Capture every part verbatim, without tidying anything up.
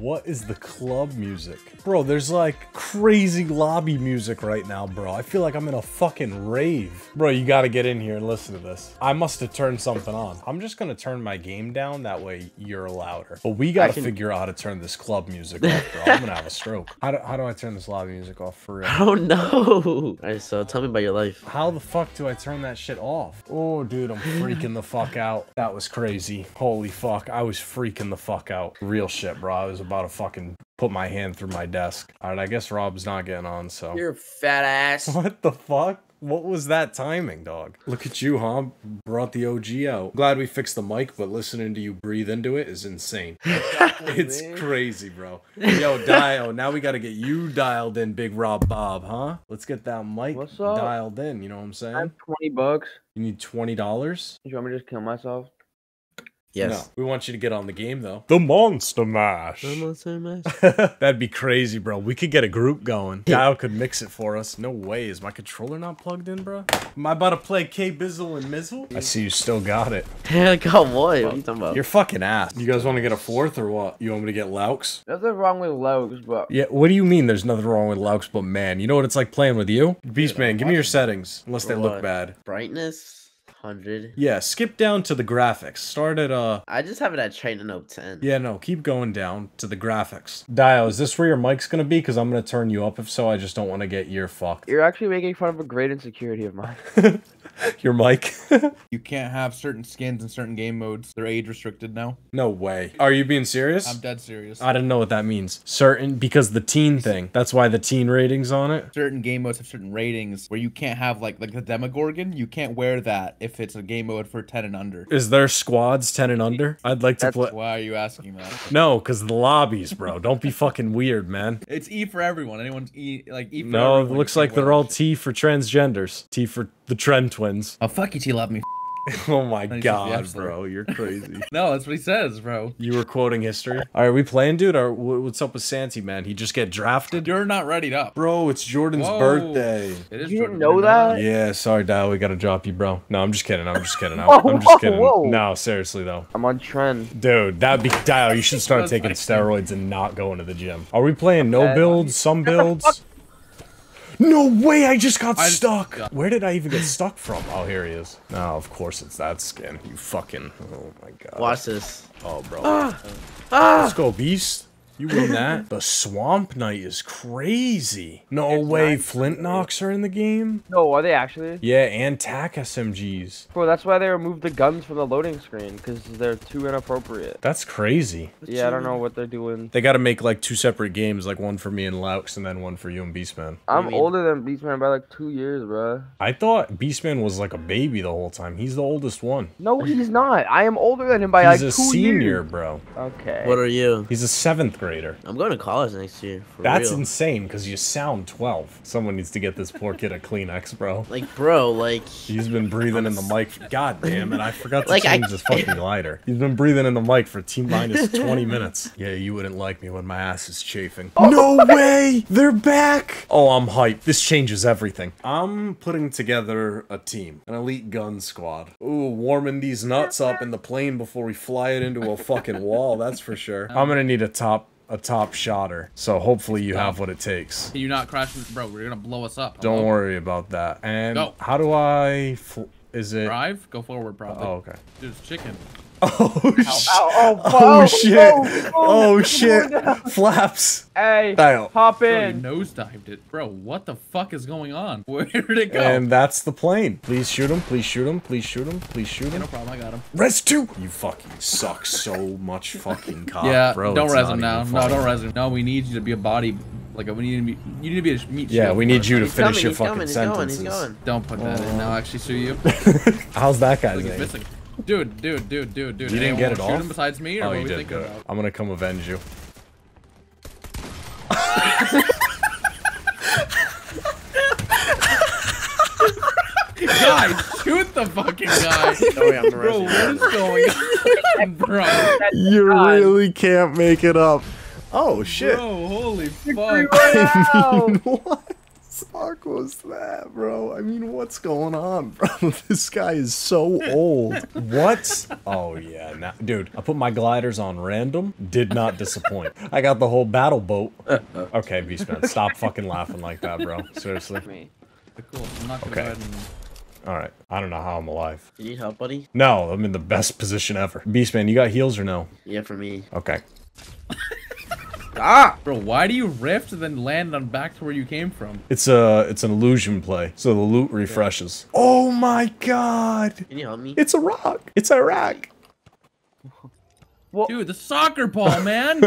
What is the club music? Bro, there's like crazy lobby music right now, bro. I feel like I'm in a fucking rave. Bro, you gotta get in here and listen to this. I must have turned something on. I'm just gonna turn my game down, that way you're louder. But we gotta can... figure out how to turn this club music off, bro. I'm gonna have a stroke. How do, how do I turn this lobby music off for real? I don't know. Alright, so tell me about your life. How the fuck do I turn that shit off? Oh, dude, I'm freaking the fuck out. That was crazy. Holy fuck, I was freaking the fuck out. Real shit, bro. I was about to fucking put my hand through my desk. All right, I guess Rob's not getting on, so. You're a fat ass. What the fuck? What was that timing, dog? Look at you, huh? Brought the O G out. Glad we fixed the mic, but listening to you breathe into it is insane. It's crazy, bro. Yo, Dio, now we gotta get you dialed in, Big Rob Bob, huh? Let's get that mic dialed in, you know what I'm saying? I have twenty bucks. You need twenty dollars? You want me to just kill myself? Yes. No, we want you to get on the game, though. The Monster Mash. The Monster Mash. That'd be crazy, bro. We could get a group going. Dial could mix it for us. No way. Is my controller not plugged in, bro? Am I about to play K-Bizzle and Mizzle? I see you still got it. I got what? What are you talking about? You're fucking ass. You guys want to get a fourth or what? You want me to get Laux? Nothing wrong with Laux, but... Yeah, what do you mean there's nothing wrong with Laux, but man? You know what it's like playing with you? Beast Man, give me your settings. Unless they look bad. Brightness? one hundred. Yeah, skip down to the graphics. Start at uh I just have it at China Note ten. Yeah, no, keep going down to the graphics. Dio, is this where your mic's gonna be? Because I'm gonna turn you up. If so, I just don't want to get ear fucked. You're actually making fun of a great insecurity of mine. Your mic. You can't have certain skins in certain game modes. They're age restricted now. No way. Are you being serious? I'm dead serious. I didn't know what that means. Certain, because the teen thing. That's why the teen rating's on it. Certain game modes have certain ratings where you can't have like like the Demogorgon. You can't wear that if it's a game mode for ten and under. Is there squads ten and under? I'd like to play. Why are you asking that? No, because the lobbies, bro. Don't be fucking weird, man. It's E for everyone. Anyone's E, like E for no, everyone. No, it looks like they're all T for transgenders. T for the trend twins. Oh, fuck you, T love me. Oh my god, bro, you're crazy. No, that's what he says, bro. You were quoting history. All right, we playing, dude? Or what's up with Santy, man? He just get drafted? You're not readied up. Bro, it's Jordan's Whoa. birthday. It is you Jordan. Didn't know that? Yeah, sorry, Dio, we gotta drop you, bro. No, I'm just kidding. I'm just kidding. I'm, oh, I'm just kidding. Whoa. No, seriously, though. I'm on trend. Dude, that'd be... Dio, you should start taking steroids and not going to the gym. Are we playing no builds, some builds? No way, I just got I stuck! Got Where did I even get stuck from? Oh, here he is. Oh, of course it's that skin. You fucking... Oh my god. Watch this. Oh, bro. Ah! Ah! Let's go, Beast. You win that. The Swamp Knight is crazy. No it's way, Flint Knocks are in the game? No, are they actually? Yeah, and T A C S M Gs. Bro, that's why they removed the guns from the loading screen, because they're too inappropriate. That's crazy. Yeah, I don't know what they're doing. They gotta make like two separate games, like one for me and Laux, and then one for you and Beastman. I'm older than Beastman by like two years, bro. I thought Beastman was like a baby the whole time. He's the oldest one. No, he's not. I am older than him by like two years. He's a senior, bro. Okay. What are you? He's a seventh grader. I'm going to college next year. For That's real. insane because you sound twelve. Someone needs to get this poor kid a Kleenex, bro. Like, bro, like... He's been breathing in the mic. For, God damn it. I forgot to like, change I... this fucking lighter. He's been breathing in the mic for T minus twenty minutes. Yeah, you wouldn't like me when my ass is chafing. Oh, no way. They're back. Oh, I'm hyped. This changes everything. I'm putting together a team. An elite gun squad. Ooh, warming these nuts up in the plane before we fly it into a fucking wall. That's for sure. I'm going to need a top... a top shotter, so hopefully you have what it takes. You're not crashing, bro. You're gonna blow us up. Don't worry about that. And go. How do I? Fl is it drive? Go forward, probably. Oh, okay. There's chicken. Oh, ow, sh ow, ow, oh shit! Oh, oh, oh shit! Flaps. Hey, Dial. Hop in. Bro, you nosedived it, bro. What the fuck is going on? Where did it go? And that's the plane. Please shoot him. Please shoot him. Please shoot him. Please shoot him. Yeah, no problem. I got him. Res two. You fucking suck so much, fucking cop, yeah, bro. Don't res him now. No, don't res him. No, we need you to be a body. Like, we need to be, you need to be a meat Yeah, we need you to he's finish coming, your fucking coming, sentences. He's going, he's going. Don't put that oh. in. I'll actually sue you. How's that guy's name? Dude, dude, dude, dude, dude. You didn't get it all? Shoot him besides me, or oh, what you did. About? I'm gonna come avenge you. Guys, shoot the fucking guy. No way, I'm the Bro, what is going on? Bro, you really can't make it up. Oh, shit. Bro, holy fuck. I mean, what? fuck was that, bro? I mean, what's going on, bro? This guy is so old. What? Oh, yeah. Nah. Dude, I put my gliders on random. Did not disappoint. I got the whole battle boat. Okay, B-Span, stop fucking laughing like that, bro. Seriously. Me. Cool. I'm not gonna okay. All right. I don't know how I'm alive. You need help, buddy? No, I'm in the best position ever. Beastman, you got heals or no? Yeah, for me. Okay. Ah! Bro, why do you rift and then land on back to where you came from? It's a, it's an illusion play, so the loot refreshes. Okay. Oh my god! Can you help me? It's a rock. It's Iraq. What? Dude, the soccer ball, man!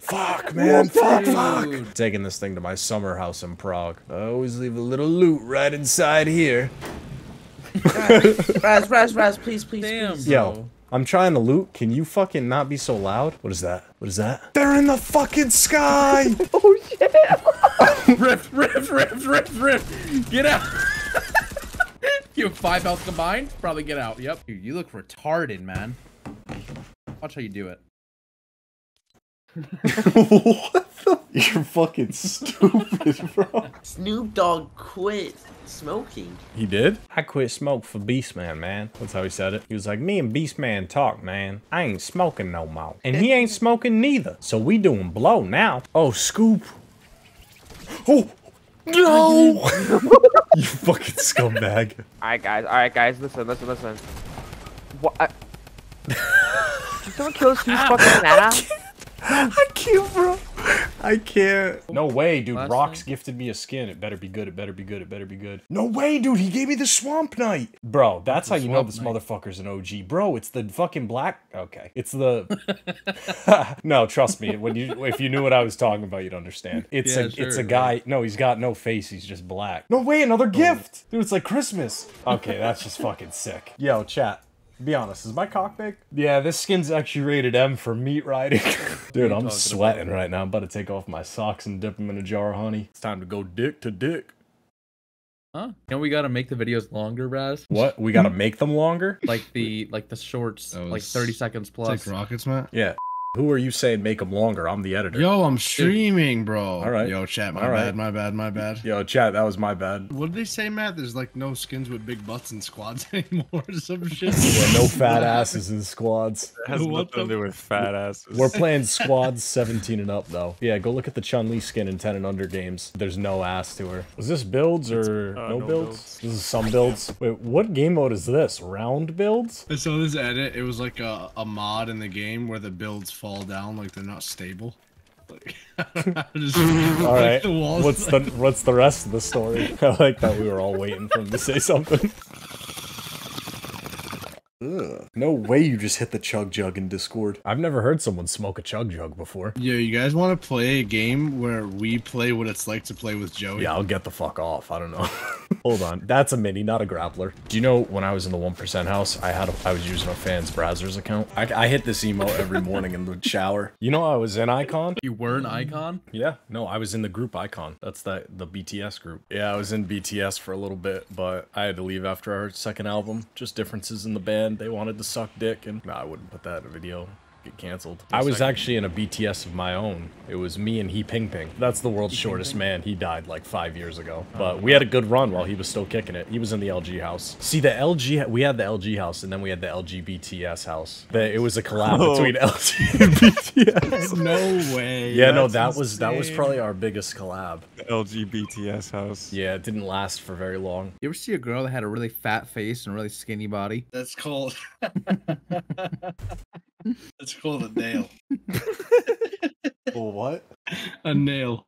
Fuck, man, fuck, fuck! Taking this thing to my summer house in Prague. I always leave a little loot right inside here. Razz, Razz, Razz, please, please, Damn, please. Yo, bro. I'm trying to loot. Can you fucking not be so loud? What is that? What is that? They're in the fucking sky! Oh, yeah! Rift, rift, rift, rift, rift! Get out! You have five health combined? Probably get out, yep. Dude, you look retarded, man. Watch how you do it. What the? You're fucking stupid, bro. Snoop Dogg quit smoking. He did? I quit smoke for Beastman, man. That's how he said it. He was like, me and Beastman talk, man. I ain't smoking no more. And he ain't smoking neither. So we doing blow now. Oh, Scoop. Oh, no. You fucking scumbag. All right, guys. All right, guys. Listen, listen, listen. What? I Did someone kill us? Who's fucking that? I can't, bro. I can't. No way, dude. Last Rocks thing. Gifted me a skin. It better be good. It better be good. It better be good. No way, dude. He gave me the Swamp Knight. Bro, that's the how you know this Knight. Motherfucker's an O G. Bro, it's the fucking black... Okay. It's the... No, trust me. When you If you knew what I was talking about, you'd understand. It's, yeah, a, sure, it's a guy... Right. No, he's got no face. He's just black. No way, another gift. Dude, it's like Christmas. Okay, that's just fucking sick. Yo, chat. Be honest, is my cock big? Yeah, this skin's actually rated M for meat riding. Dude, I'm sweating right now. I'm about to take off my socks and dip them in a jar of honey. It's time to go dick to dick. Huh? You know we gotta make the videos longer, Razz? What? We gotta make them longer? Like the like the shorts, like thirty seconds plus. It's like Rockets, man? Yeah. Who are you saying make them longer? I'm the editor. Yo, I'm streaming, bro. All right. Yo, chat, my All bad, right. my bad, my bad. Yo, chat, that was my bad. What did they say, Matt? There's like no skins with big butts in squads anymore or some shit. Yeah, no fat asses in squads. It has what nothing the... to do with fat asses. We're playing squads seventeen and up, though. Yeah, go look at the Chun-Li skin in ten and under games. There's no ass to her. Is this builds or uh, no, no builds? builds? This is some builds. Wait, what game mode is this? Round builds? So this edit, it was like a, a mod in the game where the builds fall down like they're not stable. Like, just, all right. Like the walls what's the what's the rest of the story? I like that we were all waiting for him to say something. Ugh. No way you just hit the chug jug in Discord. I've never heard someone smoke a chug jug before. Yeah, you guys want to play a game where we play what it's like to play with Joey? Yeah, I'll get the fuck off. I don't know. Hold on. That's a mini, not a grappler. Do you know when I was in the one percent house, I had a, I was using a fan's Brazzers account. I, I hit this emo every morning in the shower. You know I was in Icon? You were in Icon? Yeah. No, I was in the group Icon. That's the, the B T S group. Yeah, I was in B T S for a little bit, but I had to leave after our second album. Just differences in the band. They wanted to suck dick and nah, I wouldn't put that in a video. Get canceled. I was actually in a B T S of my own. It was me and He Ping Ping. That's the world's shortest man. He died like five years ago. But we had a good run while he was still kicking it. He was in the L G house. See, the L G, we had the L G house, and then we had the L G B T S house. The, it was a collab oh. between L G and B T S. No way. Yeah, no, that insane. was that was probably our biggest collab. The L G B T S house. Yeah, it didn't last for very long. You ever see a girl that had a really fat face and a really skinny body? That's called. That's called a nail. Well, what? A nail.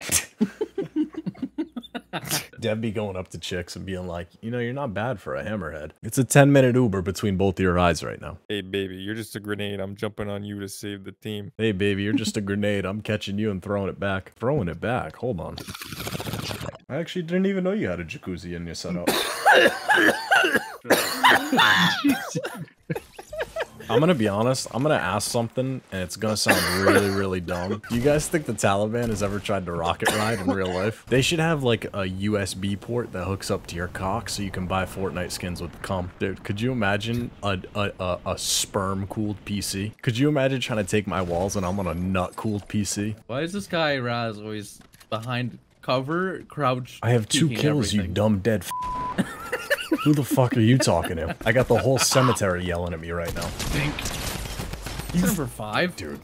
Debbie going up to chicks and being like, you know, you're not bad for a hammerhead. It's a ten minute Uber between both of your eyes right now. Hey, baby, you're just a grenade. I'm jumping on you to save the team. Hey, baby, you're just a grenade. I'm catching you and throwing it back. Throwing it back. Hold on. I actually didn't even know you had a jacuzzi in your setup. I'm gonna be honest, I'm gonna ask something, and it's gonna sound really, really dumb. Do you guys think the Taliban has ever tried to rocket ride in real life? They should have, like, a U S B port that hooks up to your cock so you can buy Fortnite skins with cum. Dude, could you imagine a, a, a, a sperm-cooled P C? Could you imagine trying to take my walls and I'm on a nut-cooled P C? Why is this guy, Razz, always behind cover, crouch. I have two kills, everything. You dumb dead f. Who the fuck are you talking to? I got the whole cemetery yelling at me right now. Think. He's number five, dude.